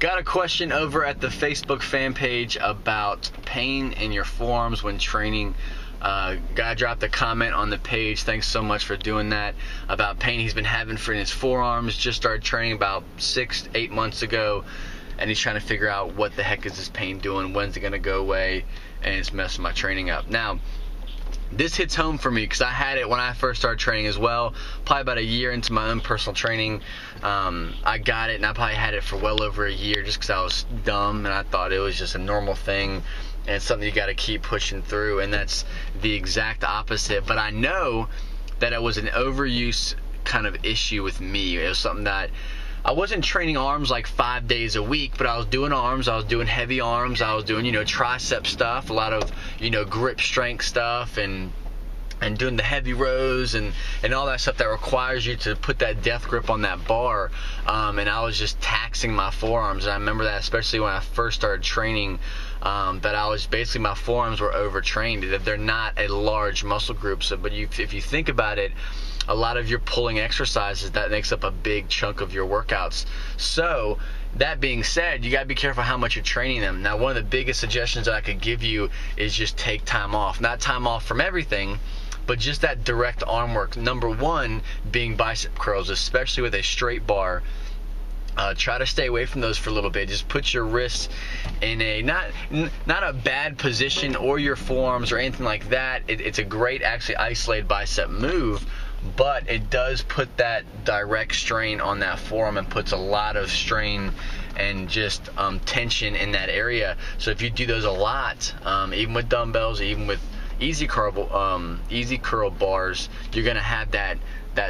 Got a question over at the Facebook fan page about pain in your forearms when training. Guy dropped a comment on the page, thanks so much for doing that, about pain he's been having for in his forearms. Just started training about 6 to 8 months ago, and he's trying to figure out what the heck is this pain doing, when's it going to go away, and it's messing my training up. Now, this hits home for me because I had it when I first started training as well. Probably about a year into my own personal training, I got it, and I probably had it for well over a year just because I was dumb and I thought it was just a normal thing and it's something you got to keep pushing through, and that's the exact opposite. But I know that it was an overuse kind of issue with me. It was something that I wasn't training arms like 5 days a week, but I was doing arms, I was doing heavy arms, I was doing, you know, tricep stuff, a lot of, you know, grip strength stuff, and doing the heavy rows and all that stuff that requires you to put that death grip on that bar, and I was just taxing my forearms. And I remember that especially when I first started training, that I was basically, my forearms were overtrained. They're not a large muscle group, so but if you think about it, a lot of your pulling exercises, that makes up a big chunk of your workouts. So that being said, you got to be careful how much you're training them. Now, one of the biggest suggestions that I could give you is just take time off. Not time off from everything, but just that direct arm work. Number one being bicep curls, especially with a straight bar. Try to stay away from those for a little bit. Just put your wrists in a not a bad position, or your forearms or anything like that. It's a great actually isolated bicep move, but it does put that direct strain on that forearm and puts a lot of strain and just tension in that area. So if you do those a lot, even with dumbbells, even with easy curl bars, you're gonna have that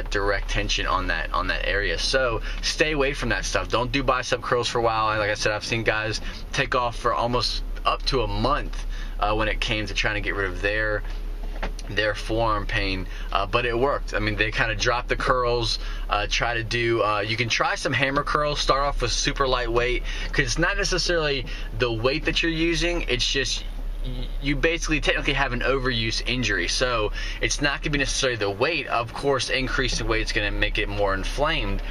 direct tension on that area. So stay away from that stuff. Don't do bicep curls for a while. Like I said, I've seen guys take off for almost up to a month when it came to trying to get rid of their forearm pain, but it worked. I mean, they kind of dropped the curls, try to do, you can try some hammer curls, start off with super lightweight, because it's not necessarily the weight that you're using, it's just you basically technically have an overuse injury. So it's not gonna be necessarily the weight. Of course, increasing weight's gonna make it more inflamed.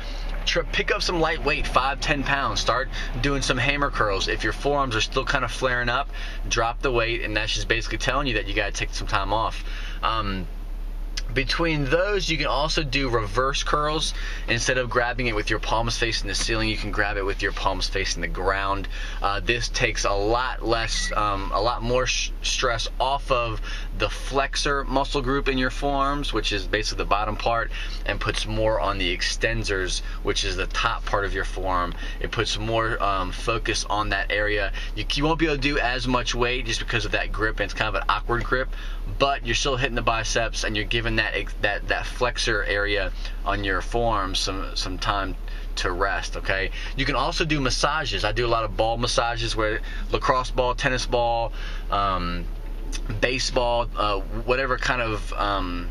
Pick up some lightweight, 5-10 pounds. Start doing some hammer curls. If your forearms are still kind of flaring up, drop the weight, and that's just basically telling you that you gotta take some time off. Between those, you can also do reverse curls. Instead of grabbing it with your palms facing the ceiling, you can grab it with your palms facing the ground. This takes a lot less, a lot more stress off of the flexor muscle group in your forearms, which is basically the bottom part, and puts more on the extensors, which is the top part of your forearm. It puts more focus on that area. You won't be able to do as much weight just because of that grip, and it's kind of an awkward grip, but you're still hitting the biceps, and you're giving that flexor area on your forearm some time to rest. Okay, you can also do massages. I do a lot of ball massages, where lacrosse ball, tennis ball, baseball, whatever kind of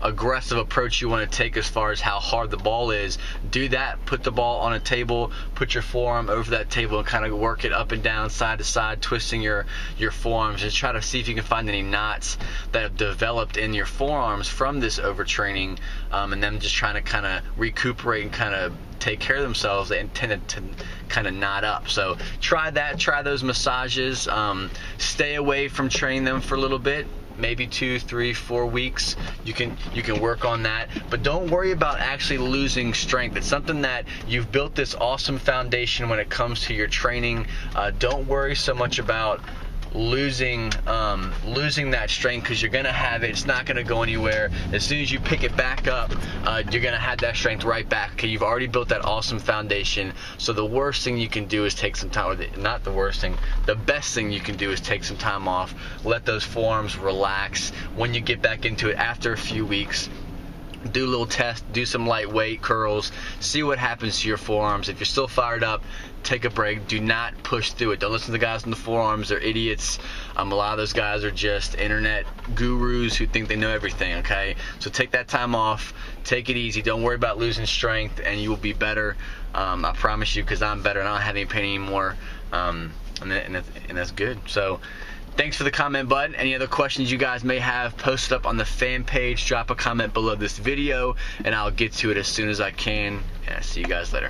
aggressive approach you want to take as far as how hard the ball is, do that. Put the ball on a table, put your forearm over that table, and kind of work it up and down, side to side, twisting your forearms, and try to see if you can find any knots that have developed in your forearms from this overtraining, and them just trying to kind of recuperate and kind of take care of themselves. They intended to kind of knot up. So try that, try those massages. Stay away from training them for a little bit, maybe 2, 3, 4 weeks. You can work on that, but don't worry about actually losing strength. It's something that you've built this awesome foundation when it comes to your training. Don't worry so much about losing that strength, because you're gonna have it. It's not gonna go anywhere. As soon as you pick it back up, you're gonna have that strength right back. Okay, you've already built that awesome foundation. So the worst thing you can do is take some time with it. Not the worst thing. The best thing you can do is take some time off. Let those forearms relax. When you get back into it after a few weeks, do a little test, do some lightweight curls, see what happens to your forearms. If you're still fired up, take a break. Do not push through it. Don't listen to the guys on the forearms. They're idiots. A lot of those guys are just internet gurus who think they know everything, okay? So take that time off. Take it easy. Don't worry about losing strength, and you will be better. I promise you, because I'm better, and I don't have any pain anymore, and that's good. So thanks for the comment, bud. Any other questions you guys may have, post it up on the fan page. Drop a comment below this video, and I'll get to it as soon as I can. And I'll see you guys later.